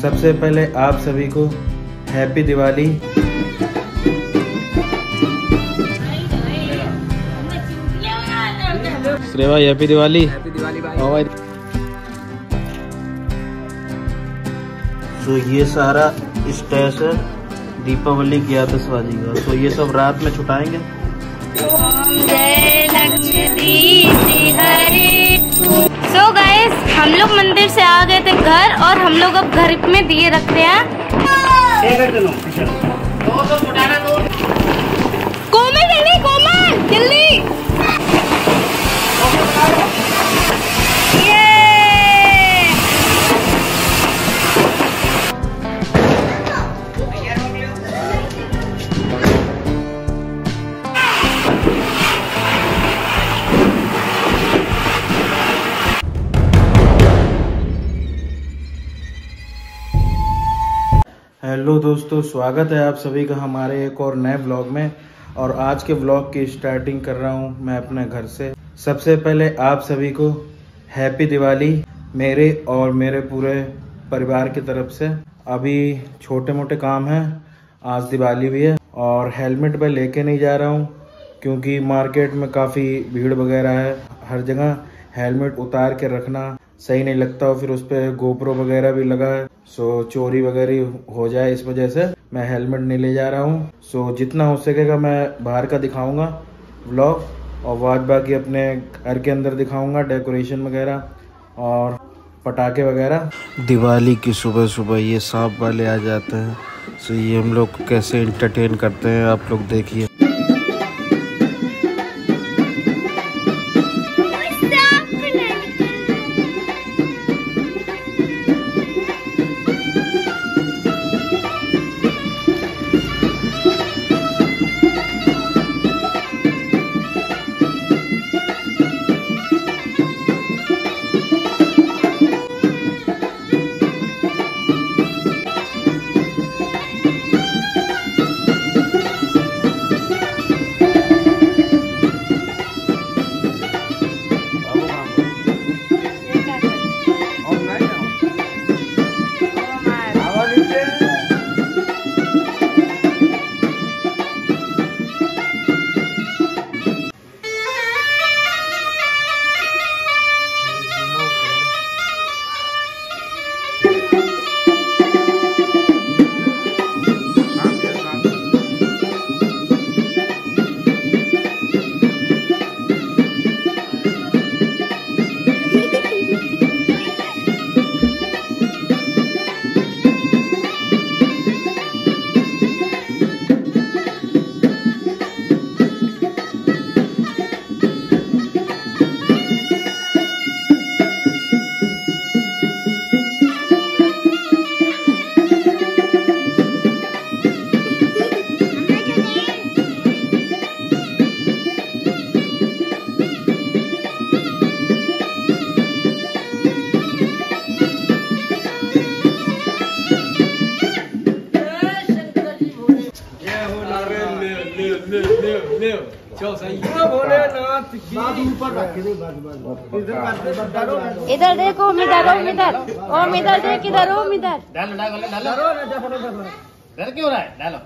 सबसे पहले आप सभी को हैप्पी दिवाली। श्रेया भाई हैप्पी दिवाली। तो ये सारा स्टेज है दीपावली की आतिशबाजी का, तो ये सब रात में छुटाएंगे। So guys, हम लोग मंदिर से आ गए थे घर और हम लोग अब घर में दिए रखते हैं। कोमल नहीं, कोमल जल्दी। हेलो दोस्तों, स्वागत है आप सभी का हमारे एक और नए ब्लॉग में। और आज के ब्लॉग की स्टार्टिंग कर रहा हूँ मैं अपने घर से। सबसे पहले आप सभी को हैप्पी दिवाली मेरे और मेरे पूरे परिवार की तरफ से। अभी छोटे मोटे काम हैं, आज दिवाली भी है। और हेलमेट मैं लेके नहीं जा रहा हूँ क्योंकि मार्केट में काफ़ी भीड़ वगैरह है, हर जगह हेलमेट उतार के रखना सही नहीं लगता और फिर उस पर गोप्रो वगैरह भी लगा है, सो चोरी वगैरह हो जाए, इस वजह से मैं हेलमेट नहीं ले जा रहा हूँ। सो जितना हो सकेगा मैं बाहर का दिखाऊंगा व्लॉग और बाद बाकी अपने घर के अंदर दिखाऊंगा डेकोरेशन वगैरह और पटाखे वगैरह। दिवाली की सुबह सुबह ये सांप वाले आ जाते हैं, सो ये हम लोग कैसे इंटरटेन करते हैं आप लोग देखिए। इधर देखो, इधर देख, इधर ओम इधर डालो, डालो डर क्यों रहा है, डालो।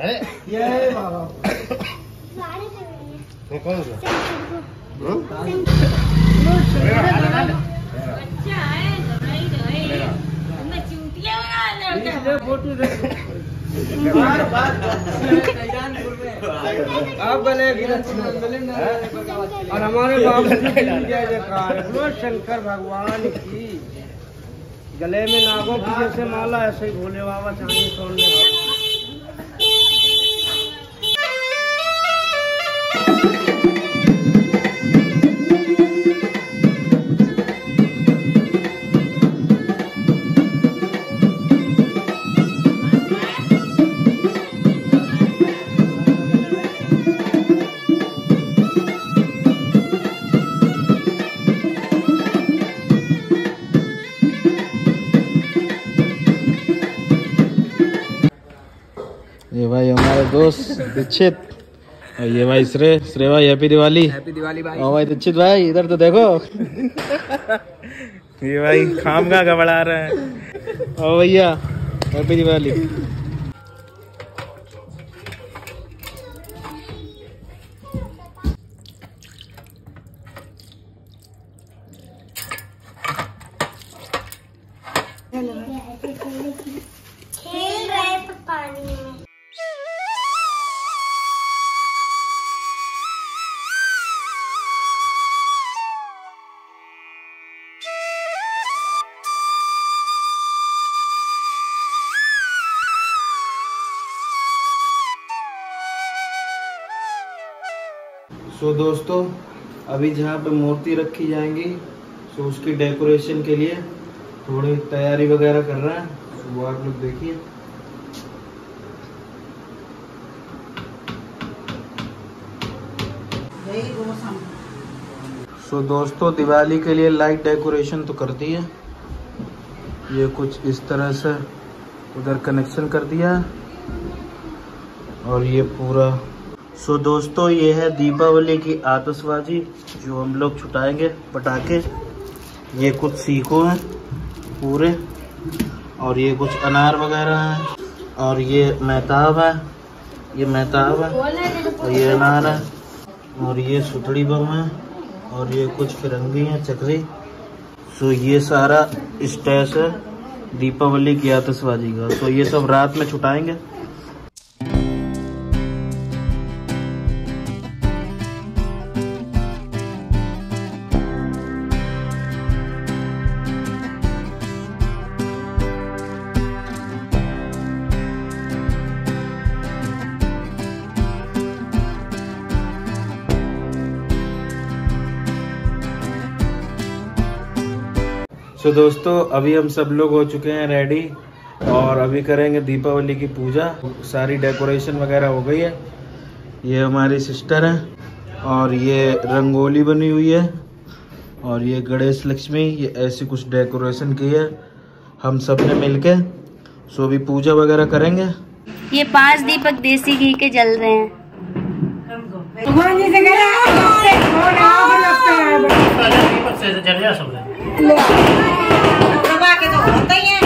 अरे ये कौन सा अच्छा है, आप गले और हमारे बाबू शंकर भगवान की गले में नागों की जैसे माला, ऐसे ही भोले बाबा चांदी छोड़ने वाला। ये भाई हमारे दोस्त दीक्षित और ये भाई श्रेय। श्रेय भाई हैप्पी दिवाली। हैप्पी दिवाली भाई। और भाई दीक्षित भाई इधर तो देखो। ये भाई खाम का गबड़ा रहा है। ओ भैया हैप्पी दिवाली। तो दोस्तों अभी जहाँ पे मूर्ति रखी जाएंगी तो उसकी डेकोरेशन के लिए थोड़ी तैयारी वगैरह कर रहे हैं, तो वो आप लोग देखिए। तो दोस्तों दिवाली के लिए लाइट डेकोरेशन तो कर दी है, ये कुछ इस तरह से उधर कनेक्शन कर दिया और ये पूरा। सो दोस्तों ये है दीपावली की आतिशबाजी जो हम लोग छुटाएंगे पटाखे। ये कुछ सीको हैं पूरे और ये कुछ अनार वगैरह हैं और ये महताब है, ये महताब है और ये अनार है और ये सुतड़ी बम है और ये कुछ फिरंगी हैं चकली। सो ये सारा स्टेज है दीपावली की आतिशबाजी का। सो ये सब रात में छुटाएंगे। तो दोस्तों अभी हम सब लोग हो चुके हैं रेडी और अभी करेंगे दीपावली की पूजा। सारी डेकोरेशन वगैरह हो गई है। ये हमारी सिस्टर है और ये रंगोली बनी हुई है और ये गणेश लक्ष्मी, ये ऐसी कुछ डेकोरेशन की है हम सब ने मिल के। सो अभी पूजा वगैरह करेंगे। ये 5 दीपक देसी घी के जल रहे हैं। रवा के तो होता ही है,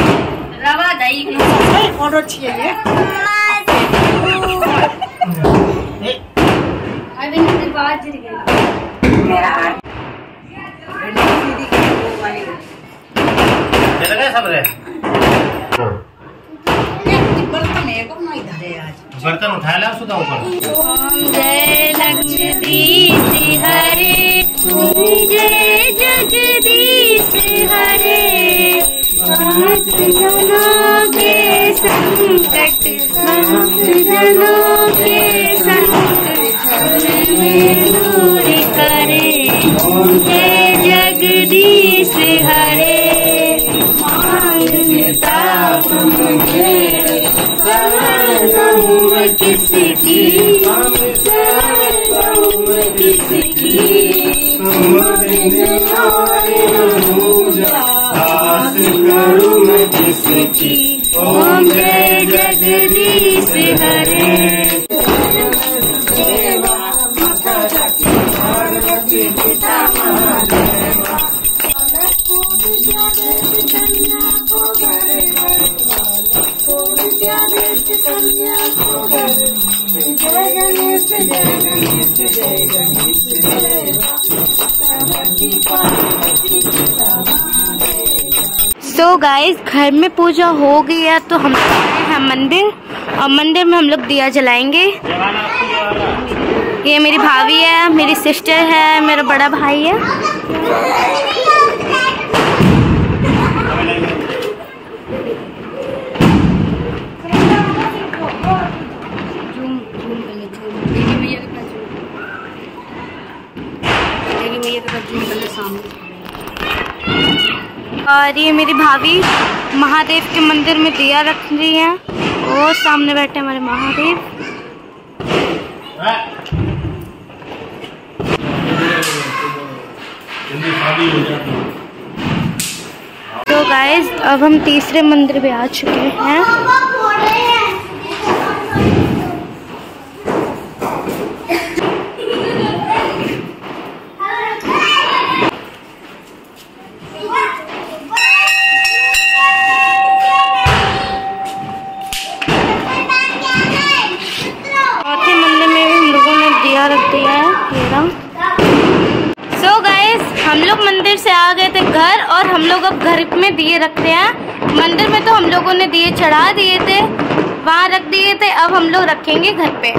रवा दही के फोटो चाहिए। अभी मेरी बात चल गई, मेरा दीदी के वो वाले चला गया सब रे। बर्तन है कब नहीं धरे आज, बर्तन उठा ले सुधा ऊपर। ओम जय लक्ष्मी दीदी हरे, ओम जय जगदीश हरे, पास जनों के संकट, पास जनों के संकट हमें दूर करे। ओम जय जगदीश हरे, मानता मुझे कहूँ किसकी, कहूँ किसकी किसकी। ओम जय जगदीश हरे, देवा माता पार्वती पिता महादेवा, कन्या को घरे कन्या को घर। जय गणेश जय गणेश जय गणेश देवा। सो गाइस घर में पूजा हो गई है तो हम आए हैं मंदिर और मंदिर में हम लोग दिया जलाएंगे। ये मेरी भाभी है, मेरी सिस्टर है, मेरा बड़ा भाई है। और ये मेरी भाभी महादेव के मंदिर में दिया रख रही है और सामने बैठे हमारे महादेव। तो गाइस अब हम तीसरे मंदिर पे आ चुके हैं। लोग अब घर में दिए रखते हैं। मंदिर में तो हम लोगों ने दिए चढ़ा दिए थे, वहाँ रख दिए थे, अब हम लोग रखेंगे घर पे।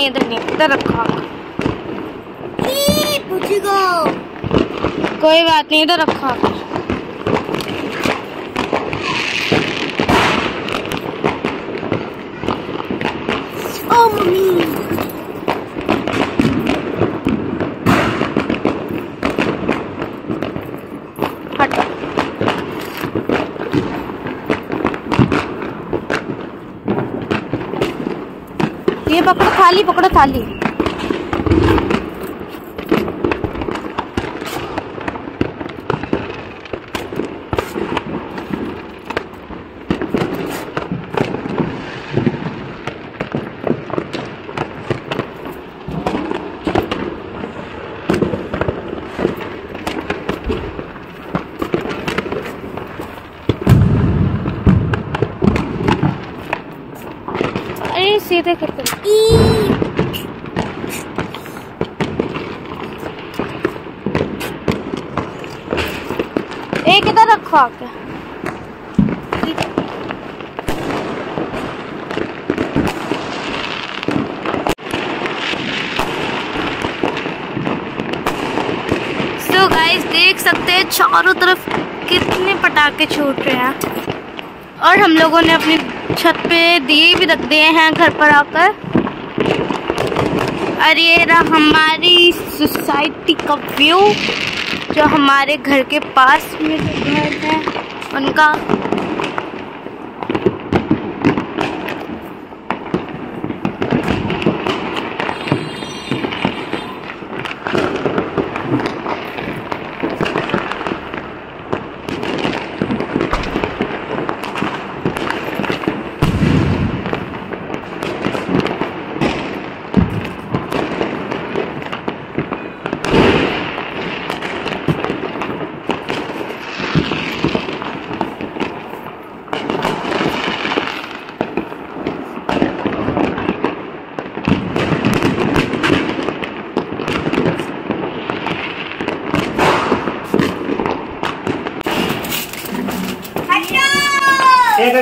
इधर रखो, कोई बात नहीं, इधर रखो। ओ मम्मी, ये पकड़ो थाली, पकड़ो थाली। सीधे करते हैं। एक इधर रखो आके। So guys, देख सकते हैं चारों तरफ कितने पटाखे छूट रहे हैं। और हम लोगों ने अपनी छत पे दिए भी रख दिए हैं घर पर आकर। और ये रहा हमारी सोसाइटी का व्यू, जो हमारे घर के पास में जो घर है उनका। अरे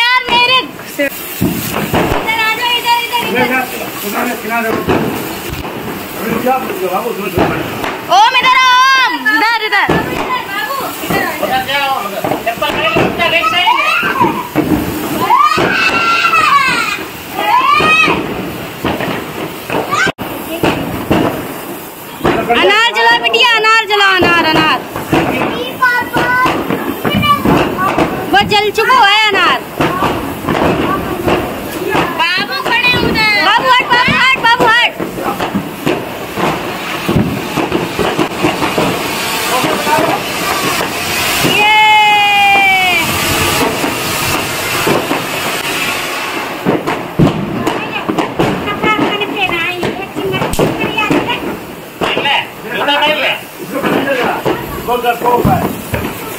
यार मेरे, इधर आ जाओ, इधर अनार जला बिटिया, अनार जला, अनार अनार वो जल चुको है अनार। बाबू खड़े उधर, बाबू हट, बाबू हट, बाबू हट। ये दो खड़े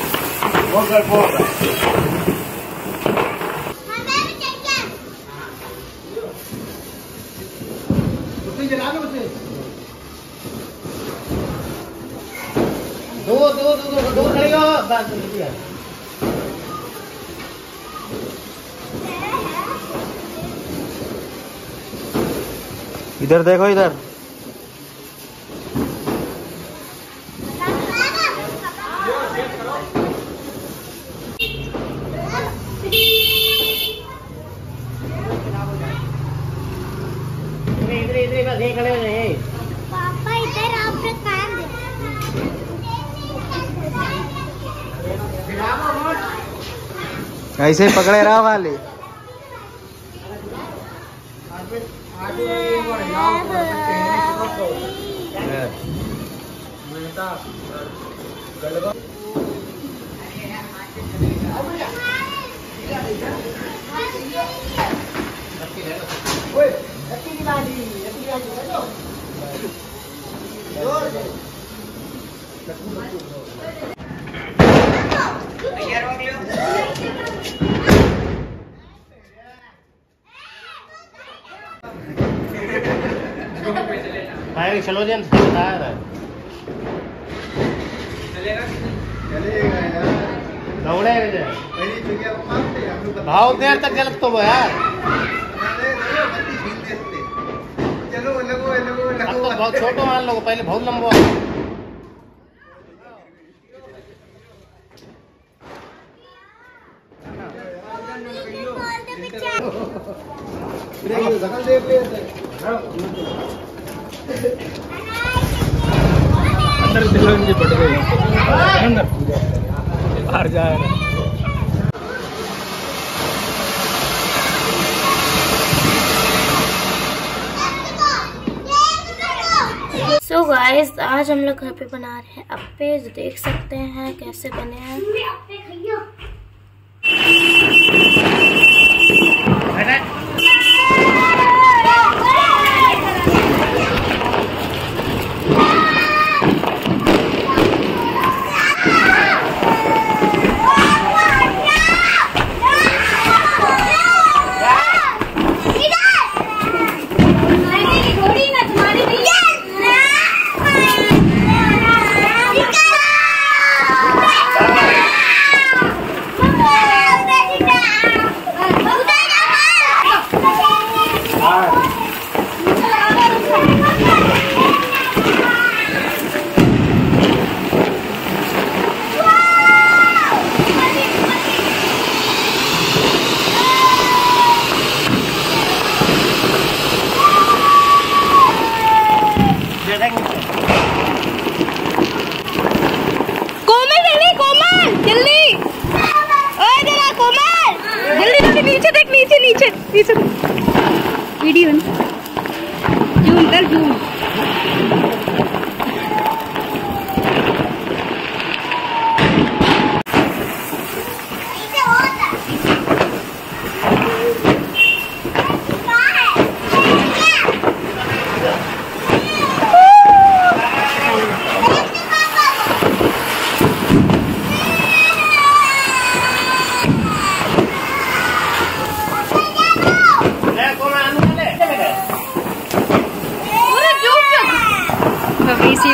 हो बस। इधर देखो, इधर इधर इधर बस खड़े हो जाए पापा इधर आप काम दे ऐसे पकड़े रहा वाले भाई चलो जन बता रहा है चलेगा चलेगा यार दौड़ेगा जन मेरी जगह मारते हम लोग भाव देर तक गलत तो वो यार बत्ती झील देते चलो लगो लगो लगो तो बहुत छोटो मान लो पहले बहुत लंबा देखो जगह दे पे है अंदर चलो मुझे पड़ गई अंदर बाहर जा रहा है सो गाइस आज हम लोग घर पे बना रहे हैं अप्पे जो देख सकते हैं कैसे बने हैं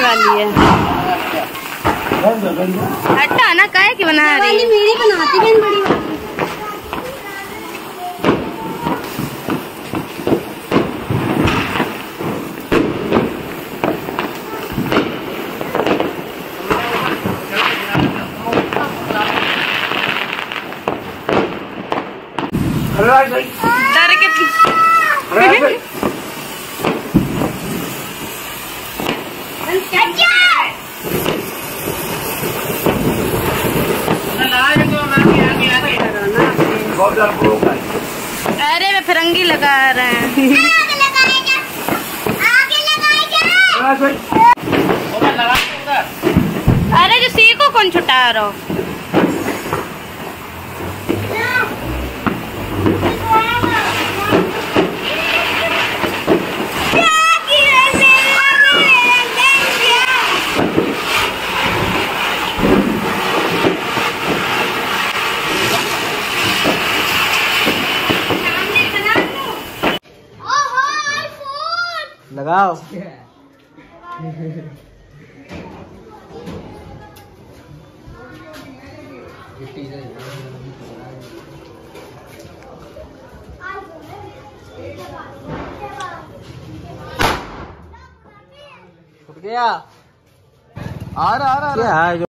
वाली है अट्टा ना काहे की बना रही मेरी बनाती बहन बड़ी डर के अरे मैं फिरंगी लगा रहे हैं आगे अरे जो सीखो कौन छुटा रहा हो लगाओ छुट गया आ रहा